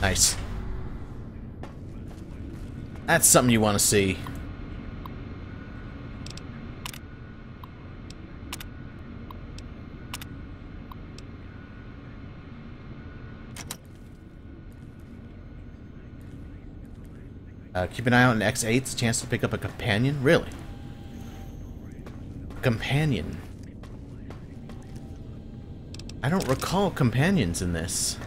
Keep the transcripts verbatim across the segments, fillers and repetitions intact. Nice. That's something you want to see. Uh, keep an eye out on X eight's chance to pick up a companion. Really? Companion. I don't recall companions in this.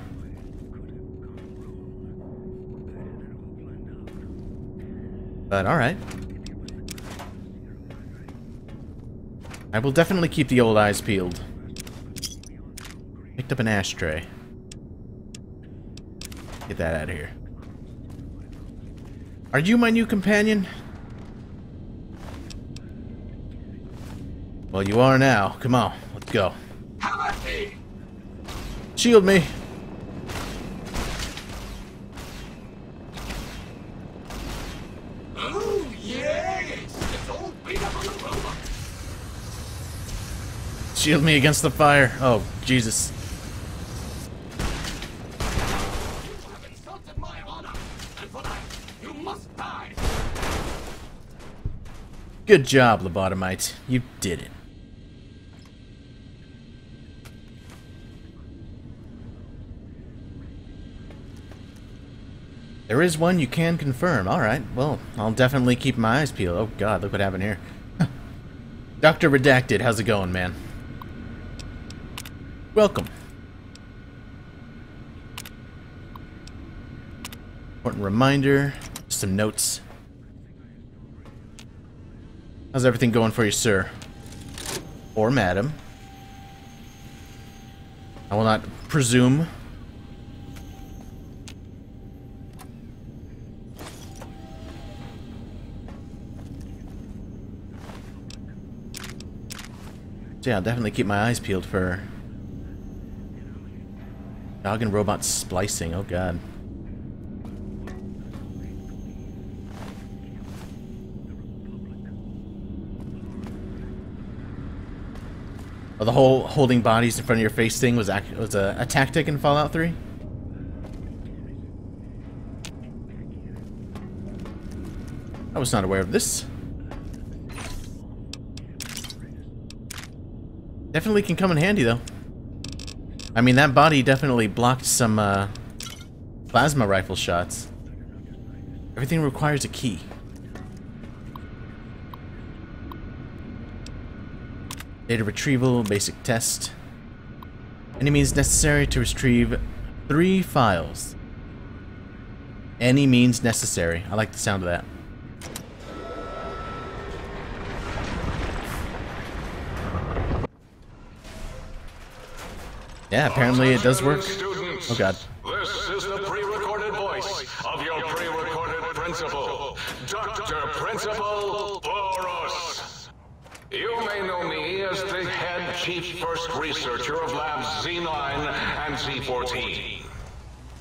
But alright. I will definitely keep the old eyes peeled. Picked up an ashtray. Get that out of here. Are you my new companion? Well, you are now. Come on, let's go. Shield me. Oh yes, it's all beat up on the robot. Shield me against the fire. Oh Jesus. You have insulted my honor, and for that you must die. Good job, Lobotomite. You did it. There is one you can confirm. Alright, well, I'll definitely keep my eyes peeled. Oh god, look what happened here. Doctor Redacted, how's it going, man? Welcome. Important reminder, just some notes. How's everything going for you, sir? Or madam? I will not presume. Yeah, I'll definitely keep my eyes peeled for dog and robot splicing. Oh god. Oh, the whole holding bodies in front of your face thing was act was a, a tactic in Fallout three. I was not aware of this. Definitely can come in handy, though. I mean, that body definitely blocked some, uh, plasma rifle shots. Everything requires a key. Data retrieval, basic test. Any means necessary to retrieve three files. Any means necessary. I like the sound of that. Yeah, apparently it does work. Students, oh god. This is the pre-recorded voice of your pre-recorded principal, Doctor Principal Boros. You may know me as the head chief first researcher of labs Z nine and Z fourteen.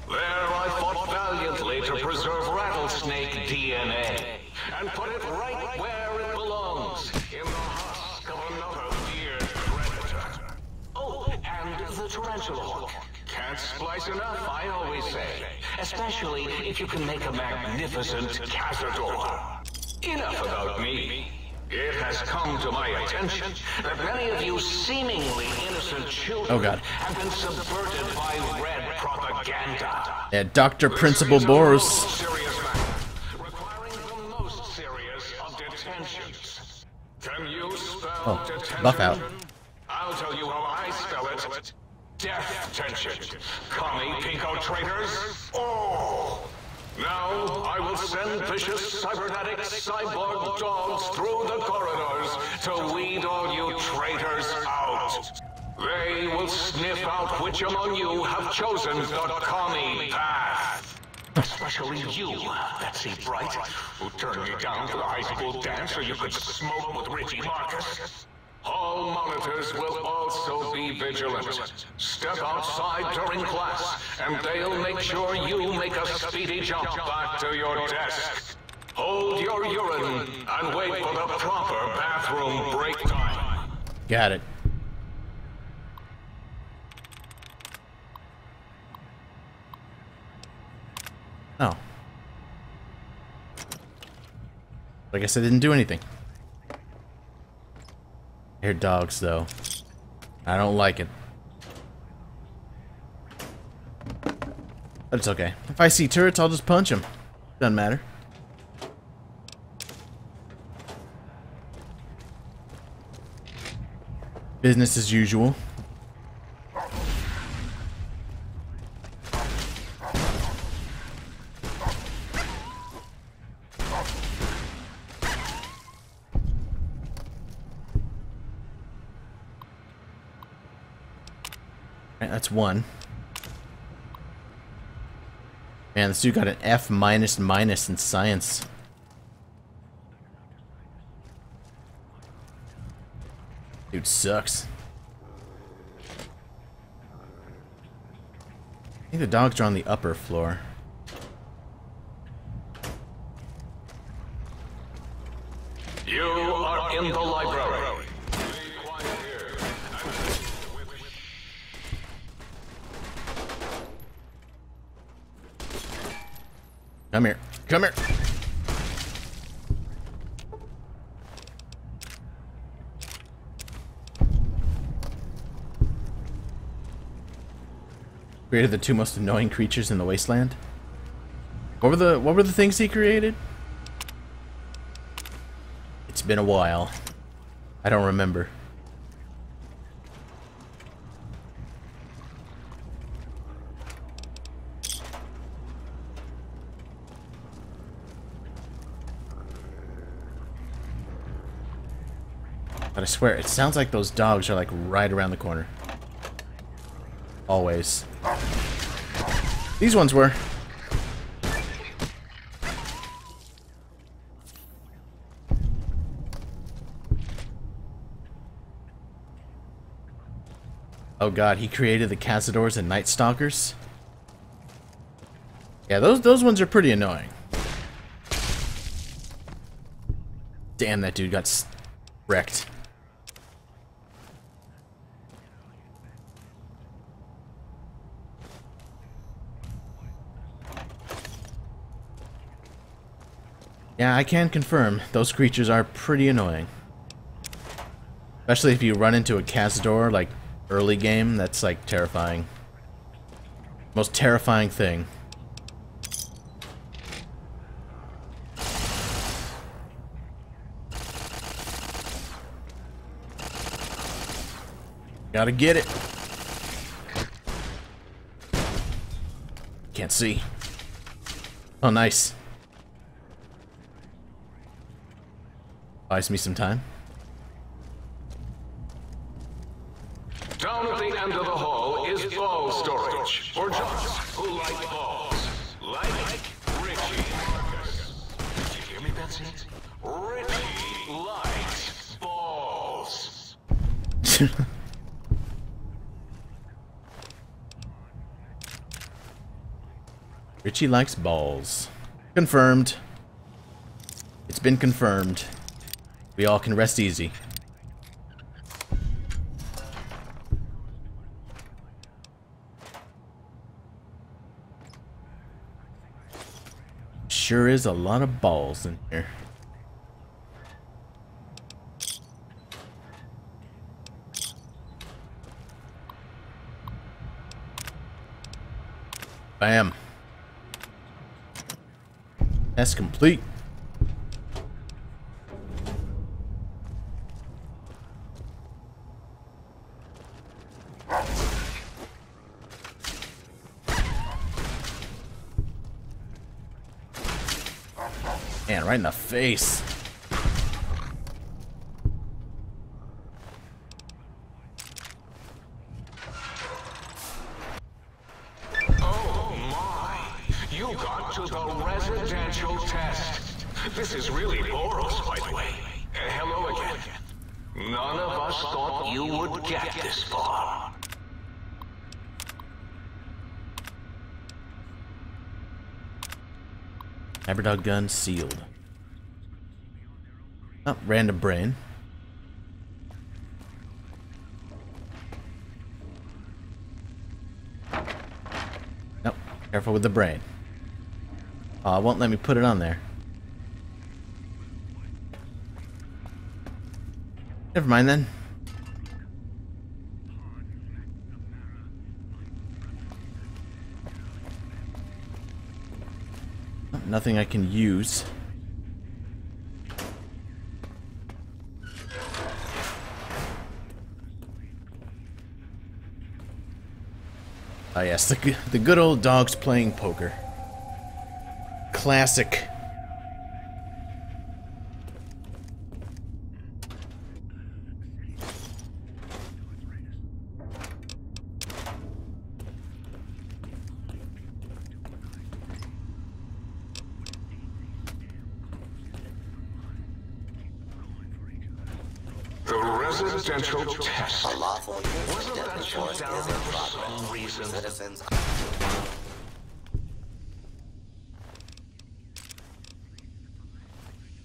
There I fought valiantly to preserve rattlesnake D N A and put it right where it belongs, in the husk of another weird predator. The tarantula hawk. Can't splice enough, I always say. Especially if you can make a magnificent Cazador. Enough about me. It has come to my attention that many of you seemingly innocent children oh God. have been subverted by red propaganda. Yeah, Doctor This Principal Boros. Requiring the most serious of detentions. Can you spell oh, detention? Buff out. I'll tell you how I spell it. Death tension. Commie pinko traitors. Oh! Now I will send vicious cybernetic cyborg dogs through the corridors to weed all you traitors out. They will sniff out which among you have chosen the commie path. Especially you, Betsy Bright, who turned me down to the high school dance so you could smoke with Richie Marcus. All monitors will also be vigilant. Step outside during class, and they'll make sure you make a speedy jump back to your desk. Hold your urine and wait for the proper bathroom break time. Got it. Oh. I guess I didn't do anything. I hear dogs, though. I don't like it. But it's okay. If I see turrets, I'll just punch them. Doesn't matter. Business as usual. One. Man, this dude got an F minus minus in science. Dude sucks. I think the dogs are on the upper floor. You are in the library. Come here. Come here. Created the two most annoying creatures in the wasteland. What were the what were the things he created? It's been a while. I don't remember. I swear, it sounds like those dogs are like right around the corner. Always. These ones were. Oh god, he created the Cazadores and Night Stalkers. Yeah, those those ones are pretty annoying. Damn, that dude got wrecked. Yeah, I can confirm, those creatures are pretty annoying. Especially if you run into a Cazador, like, early game, that's, like, terrifying. Most terrifying thing. Gotta get it. Can't see. Oh, nice. Buys me some time. Down at the end of the hall is ball storage for jocks who like balls, like Richie Marcus. Did you hear me, Betsy? Richie likes balls. Richie likes balls. Confirmed. It's been confirmed. We all can rest easy. Sure is a lot of balls in here. Bam. That's complete. Man, right in the face. Oh my! You got to the residential test. This is really boros, by the way. Uh, hello again. None of us thought you would get this far. Aberdog gun sealed. Oh, random brain. Nope. Careful with the brain. Oh, it won't let me put it on there. Never mind then. Nothing I can use. Ah, oh, yes, the, the good old dogs playing poker. Classic. Residential test. A lawful use of deadly force is in progress. Reason. Citizens.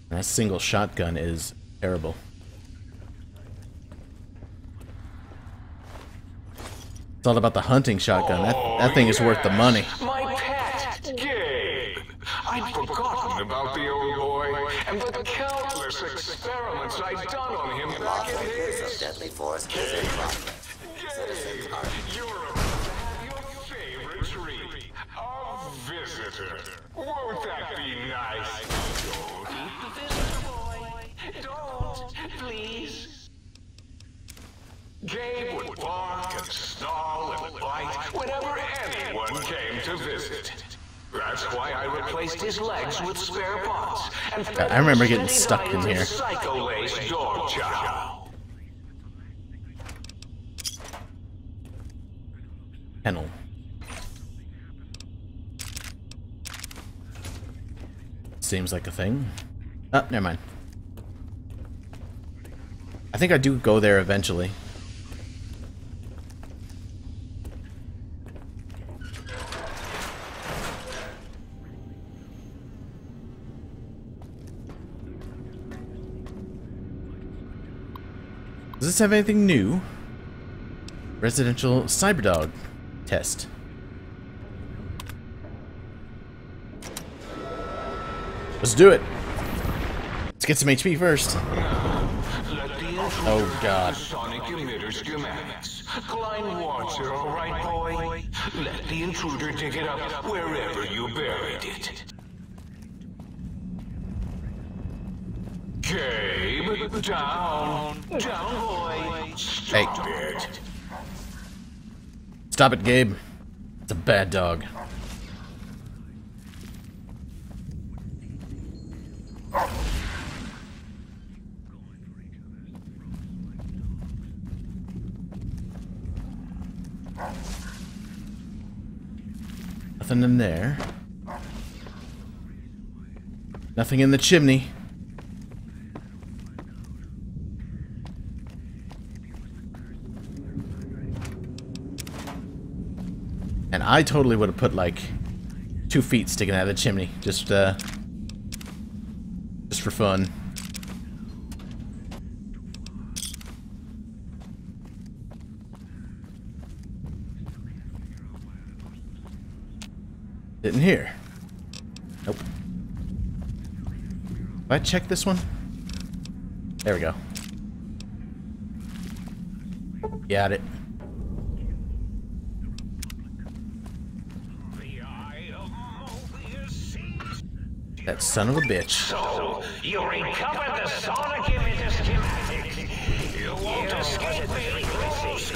That single shotgun is terrible. It's all about the hunting shotgun. That, that thing is worth the money. My pet, Gabe. I'd forgotten about the old boy and the countless experiments I'd done on him back in his. Deadly force is in progress. Citizens are Europe to have your favorite treat. A visitor. Won't that be nice? Don't eat the visitor, boy. Don't, please. Gabe would bark and snarl and bite whenever anyone came to visit. That's why I replaced his legs with spare parts. And I remember getting stuck in here. Psycho-laced dog chow. Kennel. Seems like a thing. Oh, never mind. I think I do go there eventually. Does this have anything new? Residential Cyberdog. Test. Let's do it. Let's get some H P first. Oh god. Sonic emitters demands. Climb water, all right, boy. Let the intruder dig it up wherever you buried it. Gabe, down, down, boy. Stop it. Stop it, Gabe. It's a bad dog. Nothing in there. Nothing in the chimney. And I totally would have put like two feet sticking out of the chimney, just uh, just for fun. Didn't hear. Nope. Did I check this one? There we go. Got it. That son of a bitch. So, you recovered the sonic emitter schematics. You won't escape me, Rose.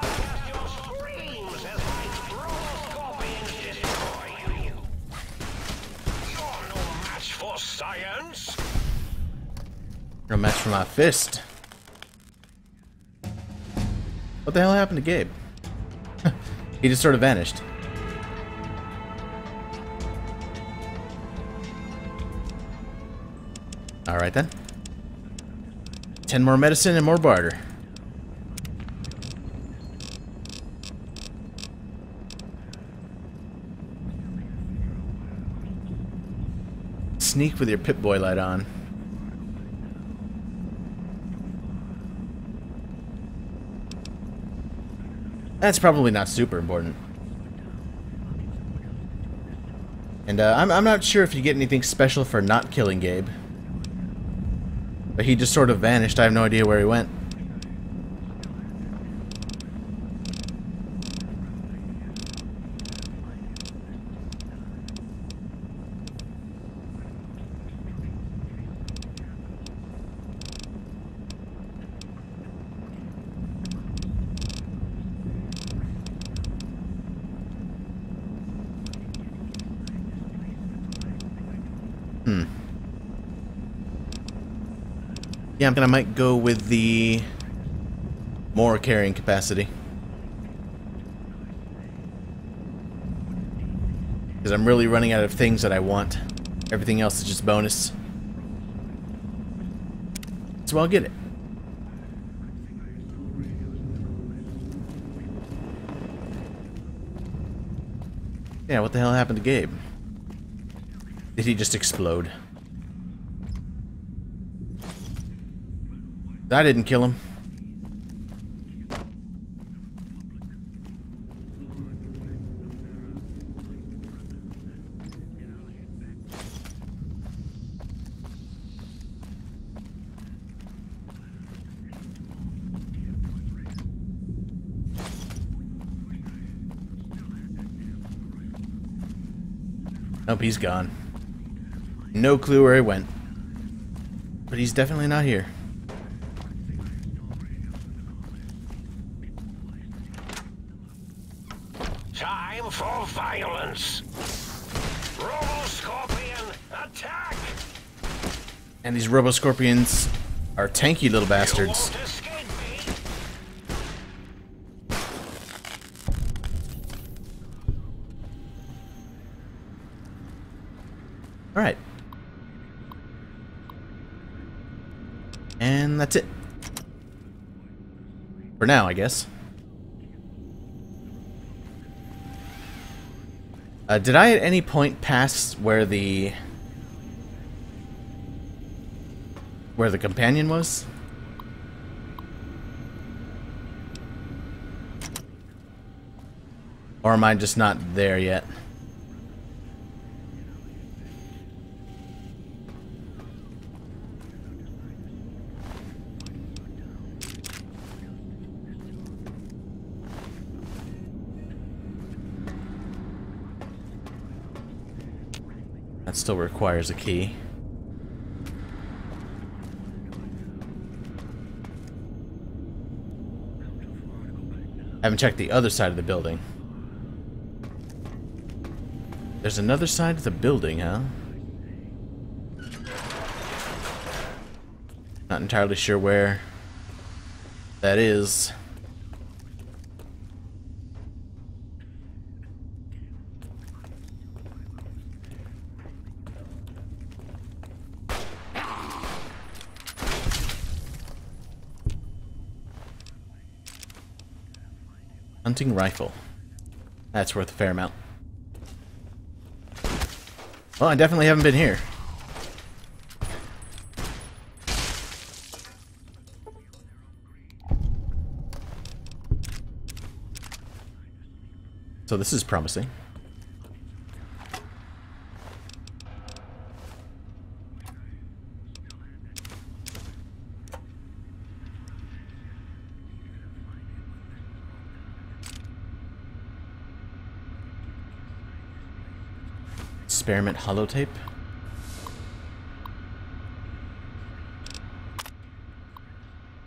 No matter your screams as my throw-scorpions destroy you. You're no match for science. No match for my fist. What the hell happened to Gabe? He just sort of vanished. Alright then. Ten more medicine and more barter. Sneak with your Pip-Boy light on. That's probably not super important. And uh, I'm, I'm not sure if you get anything special for not killing Gabe. But he just sort of vanished. I have no idea where he went. Hmm. Yeah, I'm gonna might go with the more carrying capacity. Because I'm really running out of things that I want. Everything else is just bonus. So I'll get it. Yeah, what the hell happened to Gabe? Did he just explode? I didn't kill him. Nope, he's gone. No clue where he went. But he's definitely not here. Time for violence. Robo-Scorpion, attack! And these Robo-Scorpions are tanky little bastards. Alright. And that's it. For now, I guess. Uh, did I at any point pass where the... where the companion was? Or am I just not there yet? Still requires a key. I haven't checked the other side of the building. There's another side of the building, huh? Not entirely sure where that is. Hunting rifle. That's worth a fair amount. Well, I definitely haven't been here. So this is promising. Experiment holotape.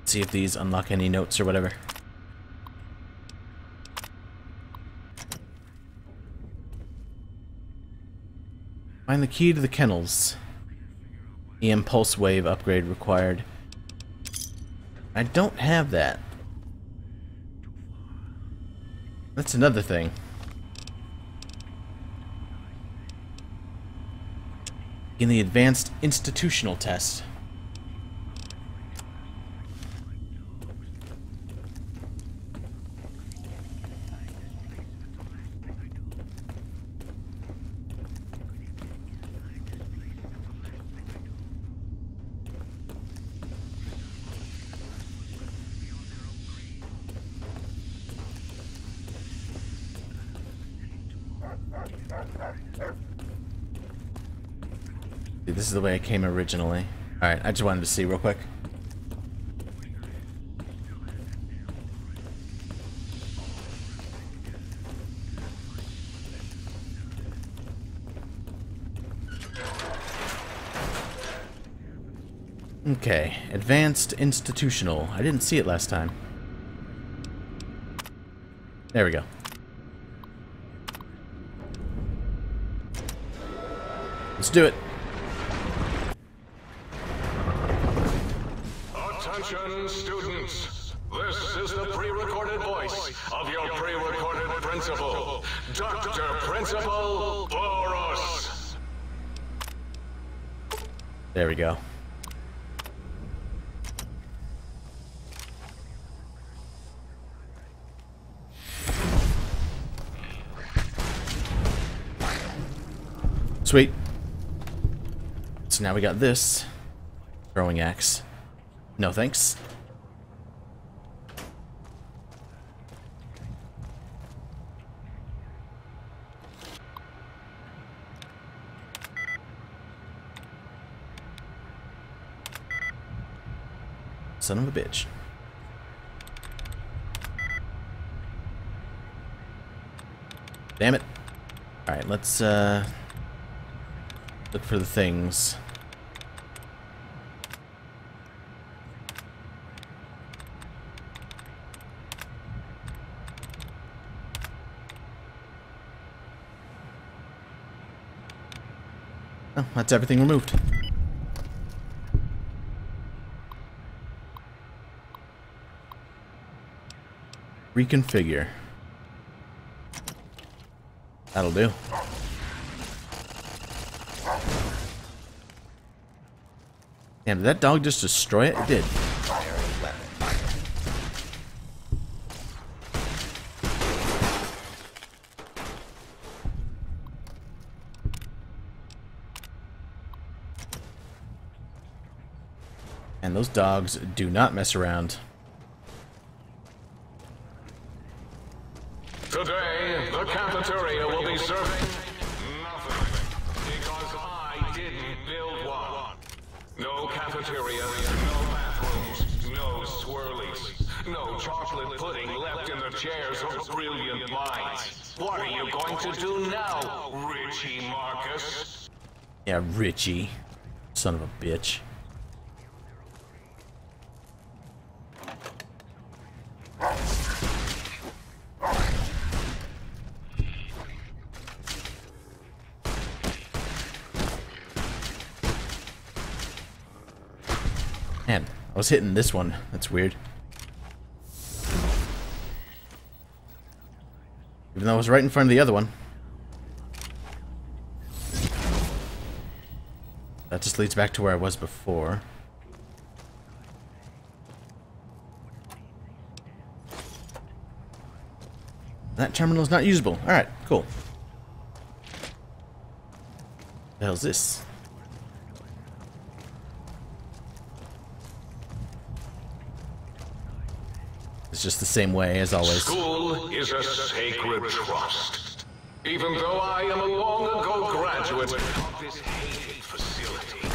See if these unlock any notes or whatever. Find the key to the kennels. E M pulse wave upgrade required. I don't have that. That's another thing. In the advanced institutional test. this is the way it came originally. Alright, I just wanted to see real quick. Okay, advanced institutional. I didn't see it last time. There we go. Let's do it. Attention, students. This is the pre-recorded voice of your pre-recorded principal, Doctor Principal Boros. There we go. Sweet. So now we got this. Throwing axe. No thanks. Son of a bitch. Damn it. Alright, let's, uh... look for the things. Oh, that's everything removed. Reconfigure. That'll do. Damn, did that dog just destroy it? It did. And those dogs do not mess around. Today, the cafeteria will be serving nothing because I didn't build one. No cafeteria, no bathrooms, no swirlies, no chocolate pudding left in the chairs of brilliant minds. What are you going to do now, Richie Marcus? Yeah, Richie. Son of a bitch. I was hitting this one. That's weird. Even though I was right in front of the other one. That just leads back to where I was before. That terminal is not usable. Alright, cool. What the hell is this? It's just the same way as always. School is a sacred trust. Even though I am a long ago graduate of this hated facility,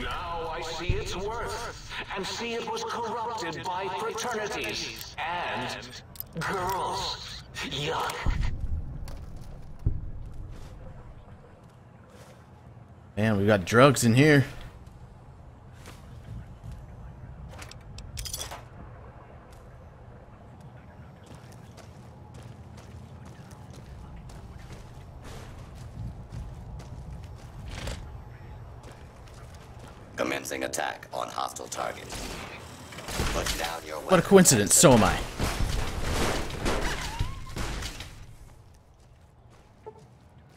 now I see its worth and see it was corrupted by fraternities and girls. Yuck. Man, we got drugs in here. Commencing attack on hostile target. Put down your weapon. What a coincidence, so am I.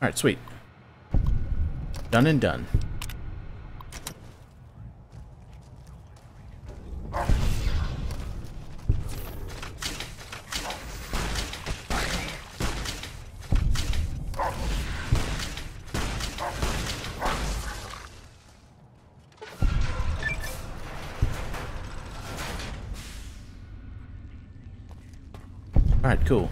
Alright, sweet. Done and done. Alright, cool.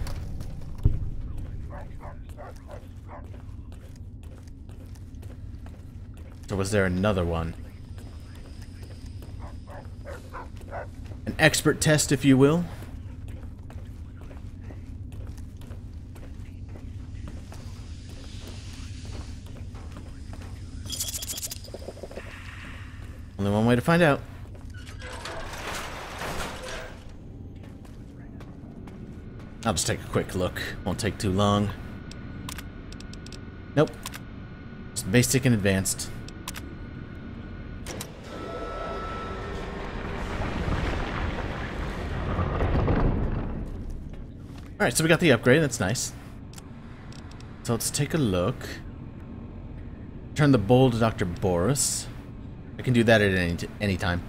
Or was there another one? An expert test, if you will. Only one way to find out. I'll just take a quick look. Won't take too long. Nope. Just basic and advanced. Alright, so we got the upgrade. That's nice. So let's take a look. Turn the bowl to Doctor Boris. I can do that at any, any time.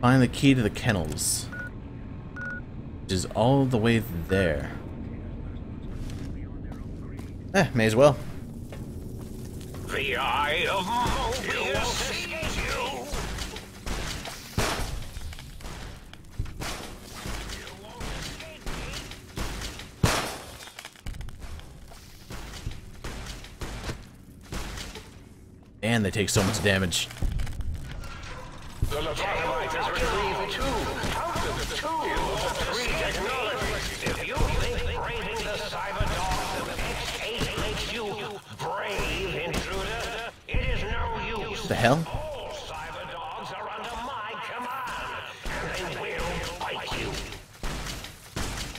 Find the key to the kennels. Which is all the way there. Eh, may as well. The eye of Mobius. And they take so much damage. The Leviathan is retrieved two out of the two of three technologies. If you think braving the Cyberdog of X eight makes you brave, intruder, it is no use. The hell? All Cyberdogs are under my command, and they will bite you.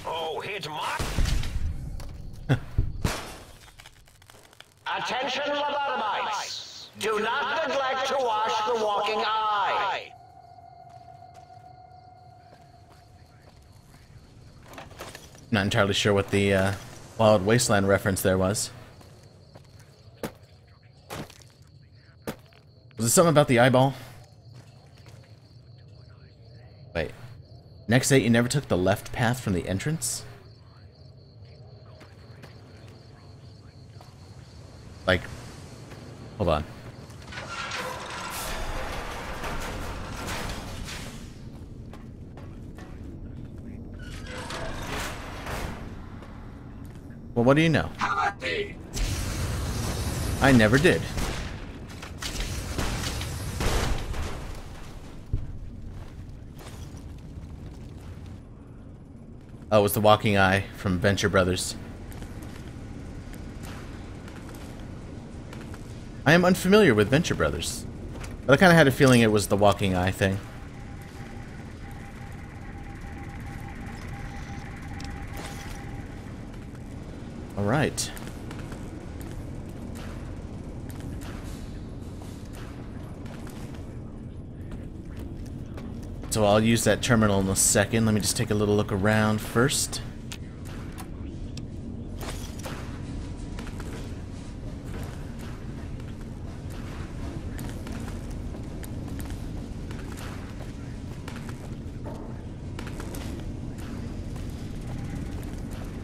Oh, it's my attention, Leviathan. Do not neglect to wash the walking eye. Not entirely sure what the uh, Wild Wasteland reference there was. Was it something about the eyeball? Wait. Next eight, you never took the left path from the entrance? Like, hold on. Well, what do you know? I never did. Oh, it was the walking eye from Venture Brothers. I am unfamiliar with Venture Brothers, but I kind of had a feeling it was the walking eye thing. Alright. So I'll use that terminal in a second. Let me just take a little look around first.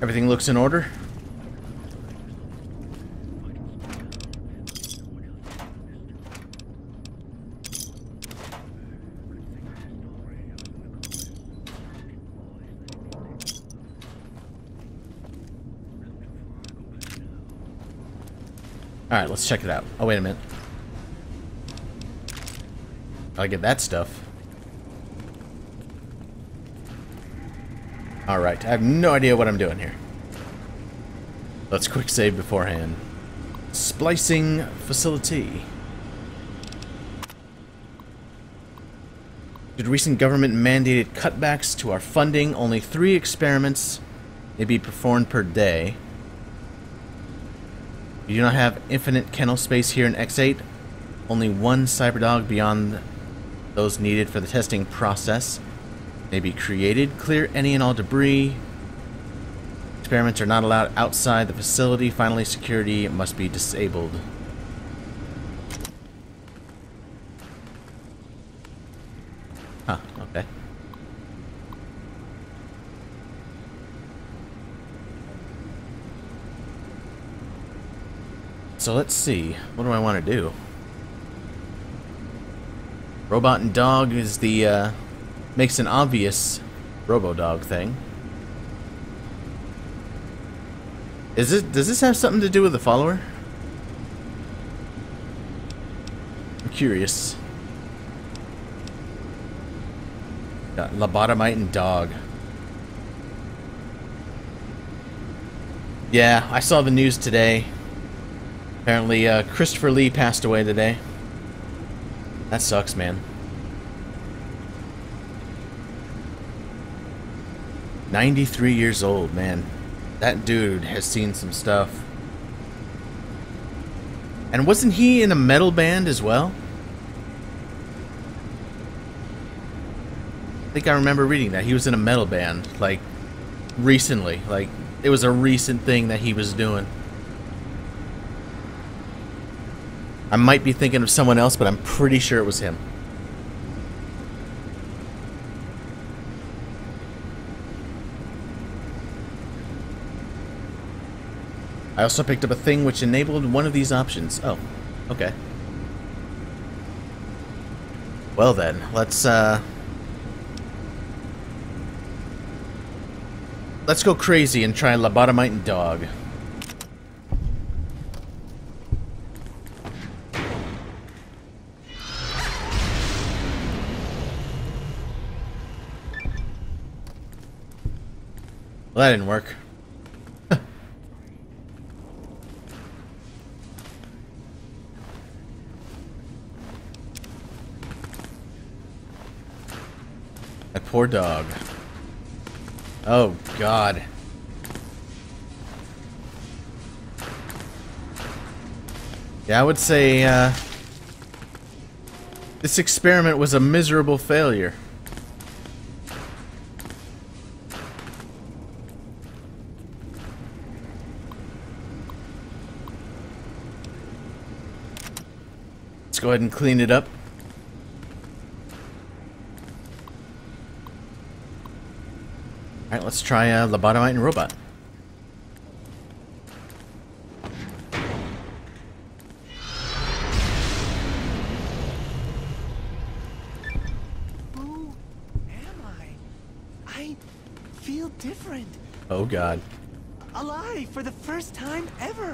Everything looks in order. Alright, let's check it out. Oh, wait a minute. Gotta get that stuff. Alright, I have no idea what I'm doing here. Let's quick save beforehand. Splicing facility. Due to recent government mandated cutbacks to our funding, only three experiments may be performed per day. You do not have infinite kennel space here in X eight. Only one cyberdog beyond those needed for the testing process may be created. Clear any and all debris. Experiments are not allowed outside the facility. Finally, security must be disabled. Huh, okay. So let's see, what do I want to do? Robot and dog is the, uh, makes an obvious robo-dog thing. Is it, does this have something to do with the follower? curious. Got lobotomite and dog. Yeah, I saw the news today. Apparently, uh, Christopher Lee passed away today. That sucks, man. ninety-three years old, man. That dude has seen some stuff. And wasn't he in a metal band as well? I think I remember reading that. He was in a metal band, like, recently. Like, it was a recent thing that he was doing. I might be thinking of someone else, but I'm pretty sure it was him. I also picked up a thing which enabled one of these options. Oh, okay. Well then, let's uh let's go crazy and try lobotomite and dog. Well, that didn't work. That poor dog. Oh, God. Yeah, I would say uh, this experiment was a miserable failure. Let's go ahead and clean it up. Alright, let's try a lobotomite and robot. Who am I? I feel different. Oh, God. Alive for the first time ever.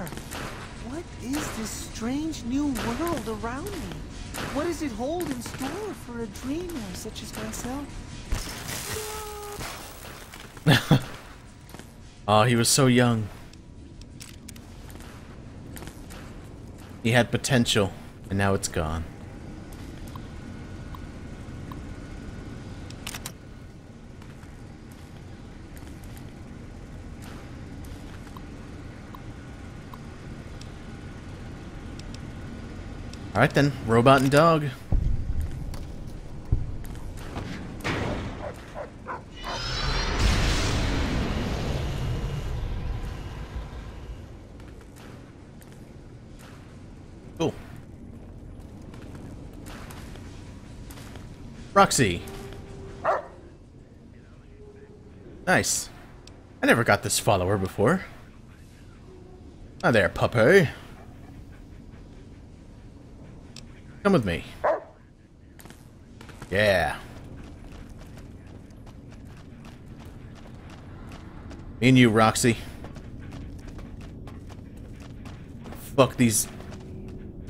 What is this strange new world around me? What does it hold in store for a dreamer such as myself? Oh, he was so young. He had potential, and now it's gone. Alright then, robot and dog. Cool. Roxy. Nice. I never got this follower before. Hi there, puppy. Come with me. Yeah. Me and you, Roxy. Fuck these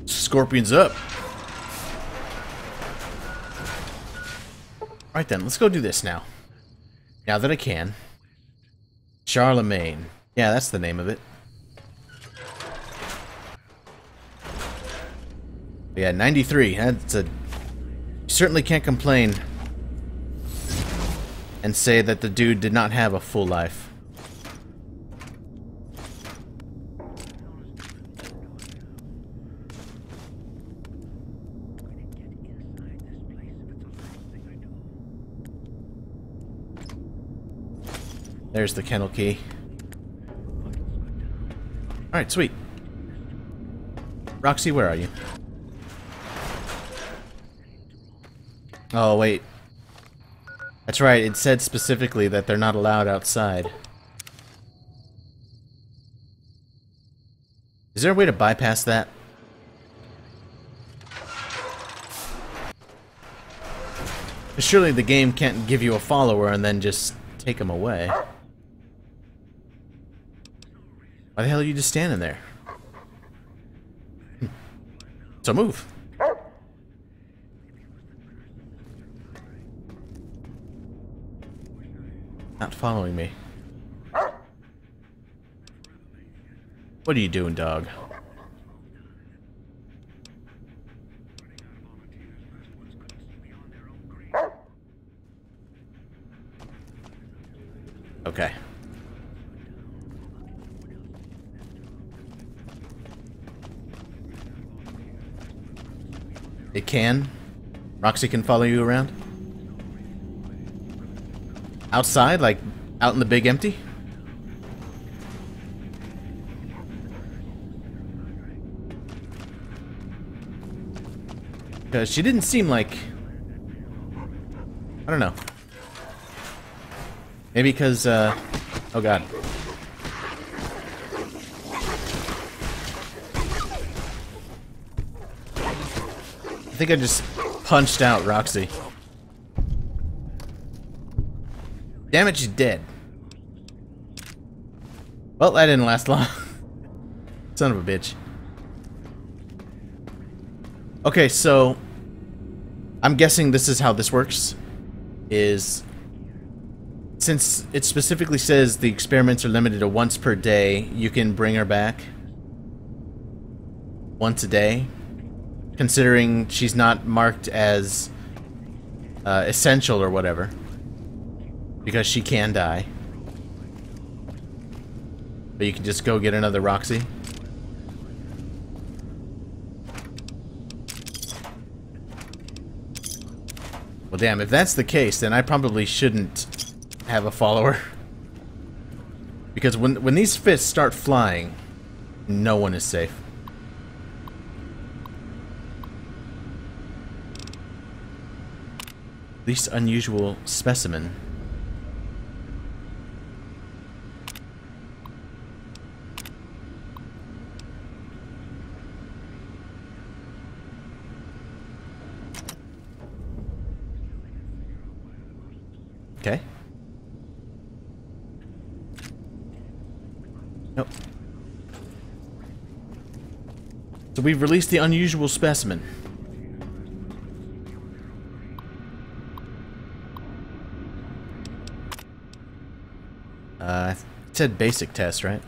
scorpions up. Alright then, let's go do this now. Now that I can. Charlemagne. Yeah, that's the name of it. Yeah, ninety-three. That's a. You certainly can't complain and say that the dude did not have a full life. There's the kennel key. All right, sweet. Roxy, where are you? Oh, wait. That's right, it said specifically that they're not allowed outside. Is there a way to bypass that? Surely the game can't give you a follower and then just take him away. Why the hell are you just standing there? So move. Not following me. What are you doing, dog? Okay. It can? Roxy can follow you around? Outside? Like, out in the big empty? Because she didn't seem like... I don't know. Maybe because, uh... oh god. I think I just punched out Roxy. Damn it, she's dead. Well, that didn't last long. Son of a bitch. Okay, so... I'm guessing this is how this works. Is... Since it specifically says the experiments are limited to once per day, you can bring her back once a day, considering she's not marked as uh, essential or whatever, because she can die. But you can just go get another Roxy. Well, damn, if that's the case, then I probably shouldn't have a follower, because when when these fists start flying, no one is safe. Least unusual specimen. Okay. Nope. So we've released the unusual specimen. Uh, it said basic test, right? I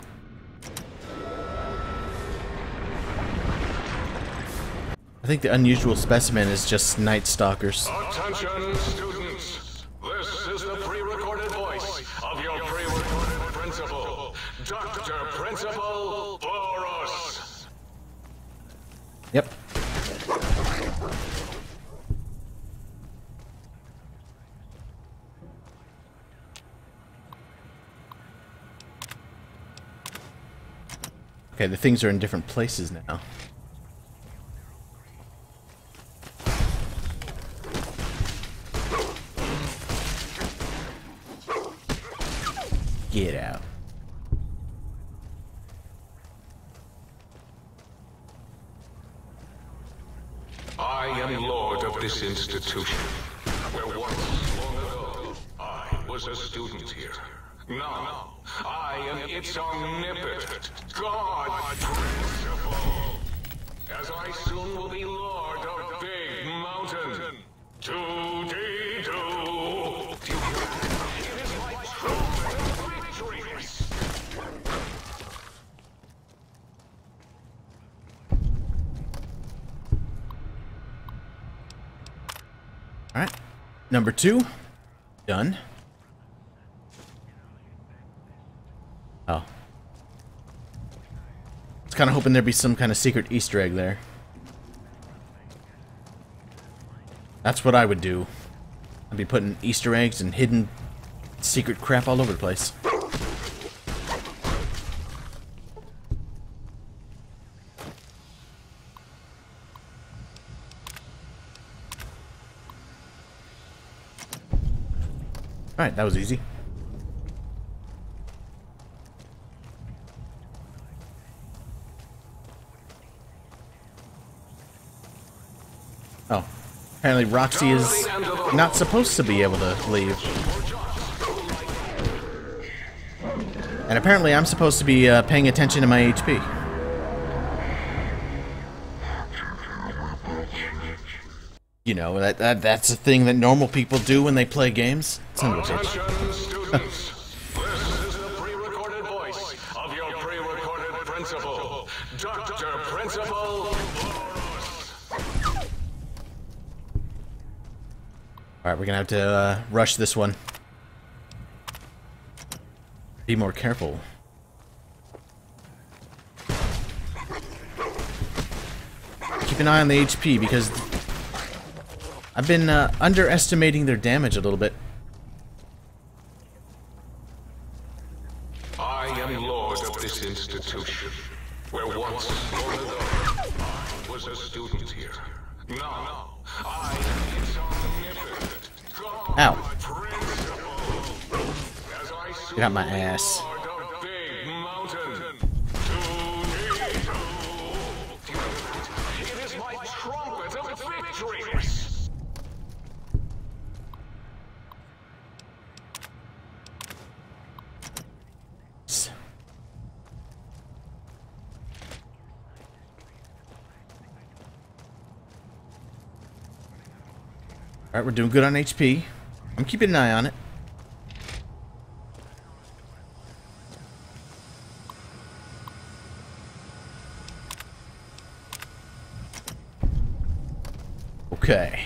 think the unusual specimen is just Night Stalkers. Attention, students! This is the pre-recorded voice of your pre-recorded principal, Doctor Principal Boros. Yep. Okay, the things are in different places now. Get out. I am lord of this institution, where once long ago I was a student here. Now, I am its omnipotent God Principal, as I soon will be Lord of Big Mountain. Toodee-doo! It is my true victory! Alright, number two, done. Oh. I was kind of hoping there'd be some kind of secret Easter egg there. That's what I would do. I'd be putting Easter eggs and hidden secret crap all over the place. Alright, that was easy. Oh, apparently Roxy is not supposed to be able to leave. And apparently I'm supposed to be uh, paying attention to my H P. You know, that, that that's a thing that normal people do when they play games. It's news. This is the pre-recorded voice of your pre-recorded principal, Doctor Principal Boros. Alright, we're gonna have to uh, rush this one. Be more careful. Keep an eye on the H P because I've been uh, underestimating their damage a little bit. I am lord of this institution, where once I was a student here. Now I am its omnipotent God. Ow. Get out my ass. Alright, we're doing good on H P. I'm keeping an eye on it. Okay.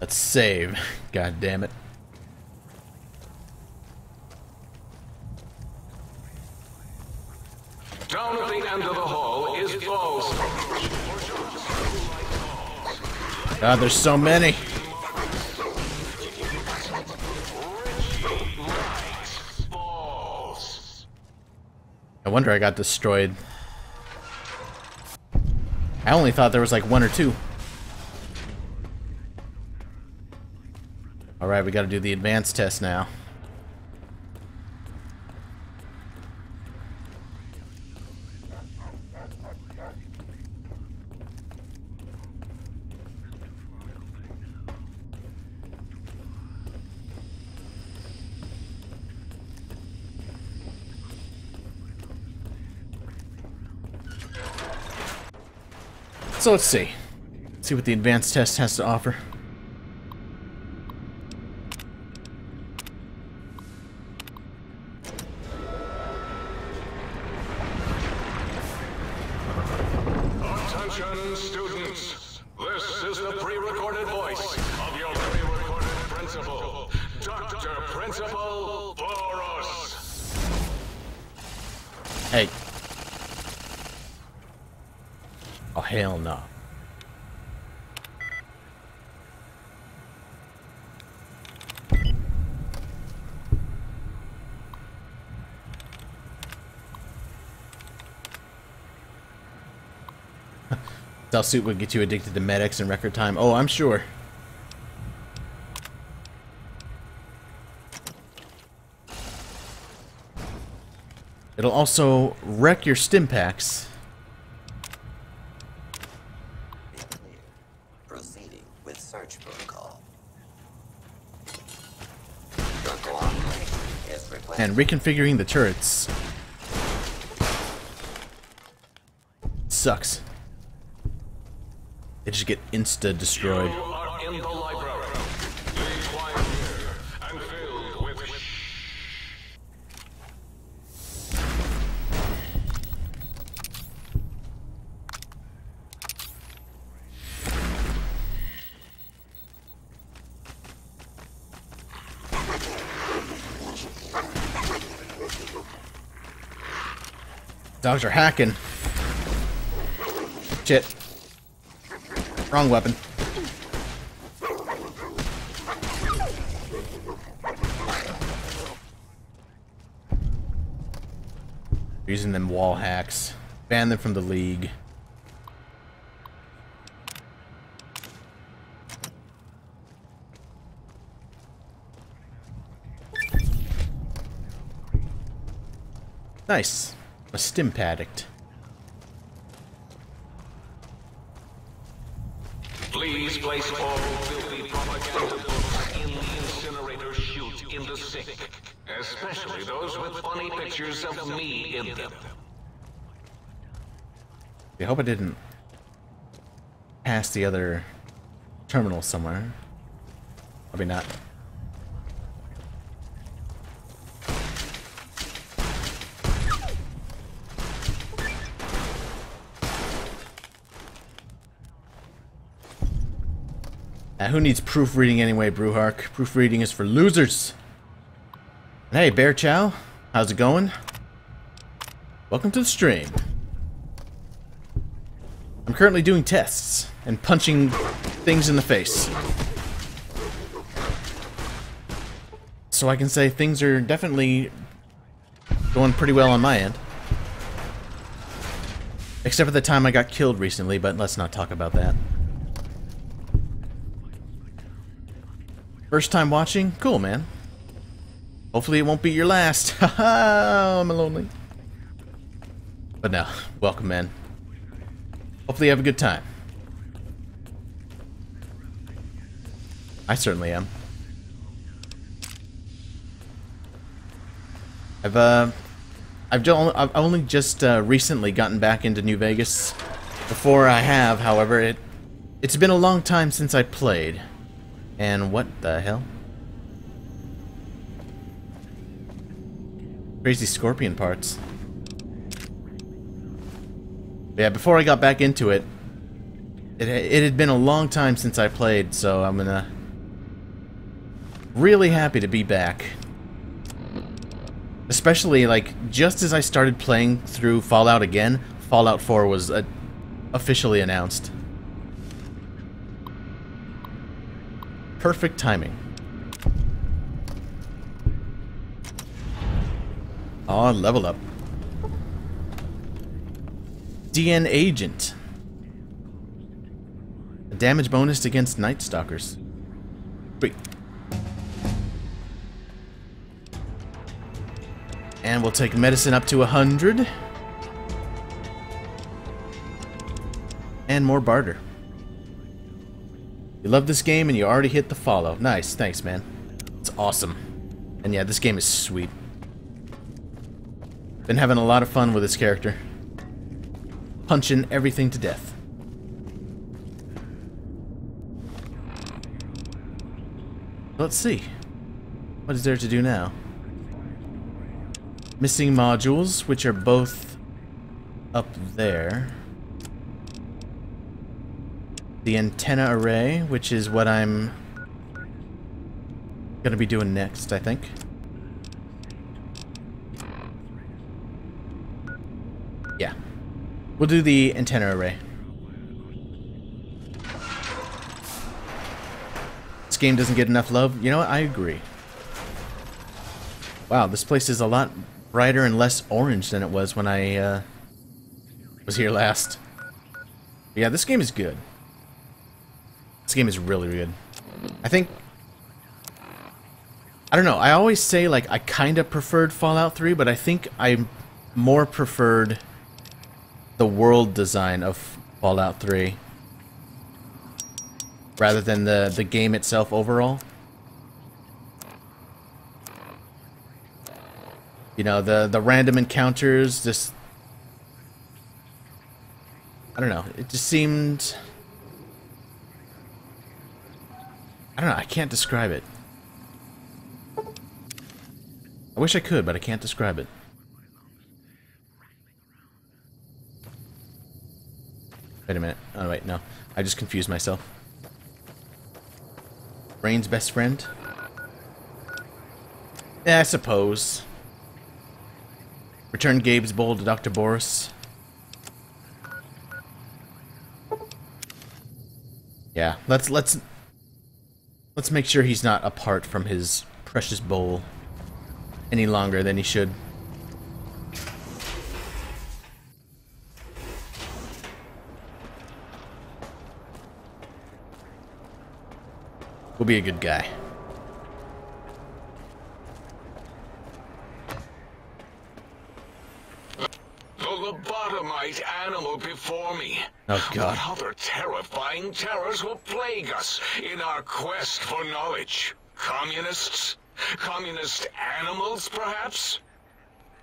Let's save. God damn it. Down at the end of the hall is balls. God, there's so many. No wonder I got destroyed. I only thought there was like one or two. Alright, we gotta do the advanced test now. So let's see. Let's see what the advanced test has to offer. Hell no. Cell suit would get you addicted to medics in record time. Oh, I'm sure. It'll also wreck your stim packs. And reconfiguring the turrets sucks. They just get insta destroyed. You are in the library. Be quiet here and filled with dogs are hacking. Shit. Wrong weapon. Using them wall hacks. Ban them from the league. Nice. A stimp addict. Please place all filthy propaganda books in the incinerator chute in the sink, especially those with funny pictures of me in them. I hope I didn't pass the other terminal somewhere. Probably not. Uh, who needs proofreading anyway, Brewhark? Proofreading is for losers. Hey, Bear Chow. How's it going? Welcome to the stream. I'm currently doing tests and punching things in the face. So I can say things are definitely going pretty well on my end. Except for the time I got killed recently, but let's not talk about that. First time watching? Cool, man. Hopefully it won't be your last. Haha, I'm lonely. But no, welcome, man. Hopefully you have a good time. I certainly am. I've, uh... I've only just uh, recently gotten back into New Vegas. Before I have, however, it, it's been a long time since I played. And what the hell? Crazy scorpion parts. Yeah, before I got back into it, it, it had been a long time since I played, so I'm gonna... really happy to be back. Especially, like, just as I started playing through Fallout again, Fallout four was uh, officially announced. Perfect timing. Aw, level up. D N Agent. A damage bonus against Night Stalkers. Wait. And we'll take medicine up to a hundred. And more barter. You love this game and you already hit the follow. Nice, thanks, man. It's awesome. And yeah, this game is sweet. Been having a lot of fun with this character. Punching everything to death. Let's see. What is there to do now? Missing modules, which are both up there. The antenna array, which is what I'm gonna be doing next, I think. Yeah. We'll do the antenna array. This game doesn't get enough love. You know what? I agree. Wow, this place is a lot brighter and less orange than it was when I uh, was here last. But yeah, this game is good. This game is really good. I think... I don't know, I always say, like, I kinda preferred Fallout three, but I think I more preferred the world design of Fallout three rather than the, the game itself overall. You know, the, the random encounters, just... I don't know, it just seemed... I don't know, I can't describe it. I wish I could, but I can't describe it. Wait a minute. Oh, wait, no. I just confused myself. Rain's best friend? Yeah, I suppose. Return Gabe's bowl to Doctor Boris. Yeah, let's let's let's make sure he's not apart from his precious bowl any longer than he should. We'll be a good guy. Oh, God. What other terrifying terrors will plague us in our quest for knowledge? Communists? Communist animals, perhaps?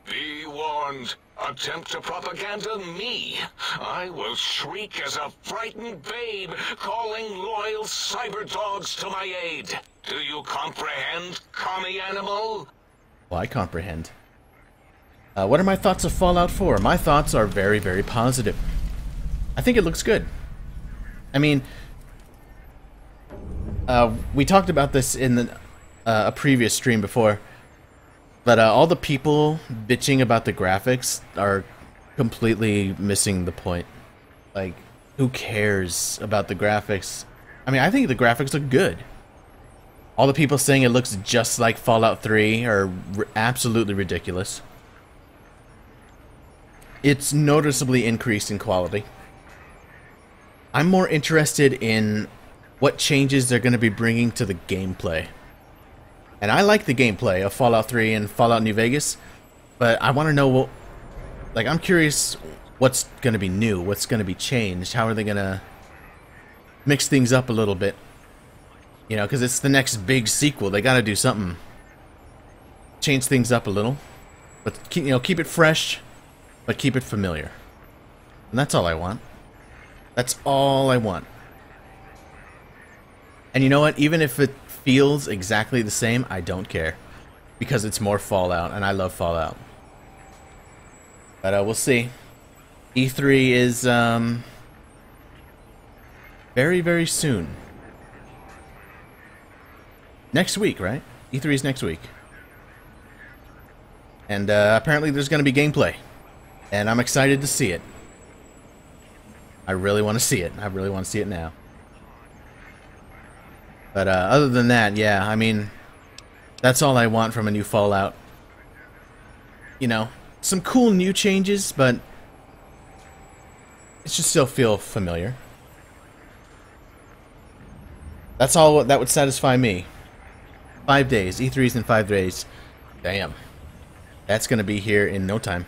Be warned. Attempt to propaganda me. I will shriek as a frightened babe, calling loyal cyber dogs to my aid. Do you comprehend, commie animal? Well, I comprehend. Uh, what are my thoughts of Fallout four? My thoughts are very, very positive. I think it looks good. I mean, Uh, we talked about this in the, uh, a previous stream before, but uh, all the people bitching about the graphics are completely missing the point. Like, who cares about the graphics? I mean, I think the graphics look good. All the people saying it looks just like Fallout three are r- absolutely ridiculous. It's noticeably increased in quality. I'm more interested in what changes they're going to be bringing to the gameplay. And I like the gameplay of Fallout three and Fallout New Vegas, but I want to know what... Like, I'm curious what's going to be new, what's going to be changed, how are they going to mix things up a little bit. You know, because it's the next big sequel, they got to do something. Change things up a little. But, keep, you know, keep it fresh, but keep it familiar. And that's all I want. That's all I want. And you know what? Even if it feels exactly the same, I don't care. Because it's more Fallout, and I love Fallout. But uh, we'll see. E three is um, very, very soon. Next week, right? E three is next week. And uh, apparently there's going to be gameplay. And I'm excited to see it. I really want to see it. I really want to see it now. But uh, other than that, yeah, I mean, that's all I want from a new Fallout. You know, some cool new changes, but it should still feel familiar. That's all that would satisfy me. Five days. E three's in five days. Damn. That's going to be here in no time.